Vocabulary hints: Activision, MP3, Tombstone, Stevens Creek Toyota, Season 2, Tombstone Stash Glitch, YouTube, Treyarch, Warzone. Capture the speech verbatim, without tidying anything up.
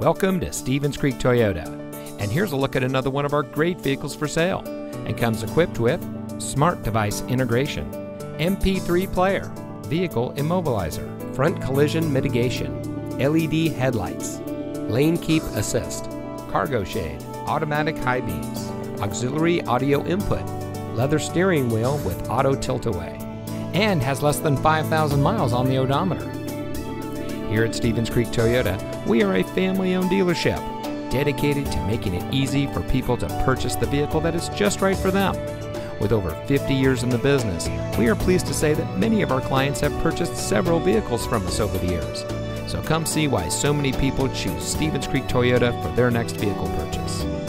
Welcome to Stevens Creek Toyota, and here's a look at another one of our great vehicles for sale, and comes equipped with smart device integration, M P three player, vehicle immobilizer, front collision mitigation, L E D headlights, lane keep assist, cargo shade, automatic high beams, auxiliary audio input, leather steering wheel with auto tilt-away, and has less than five thousand miles on the odometer. Here at Stevens Creek Toyota, we are a family-owned dealership dedicated to making it easy for people to purchase the vehicle that is just right for them. With over fifty years in the business, we are pleased to say that many of our clients have purchased several vehicles from us over the years. So come see why so many people choose Stevens Creek Toyota for their next vehicle purchase.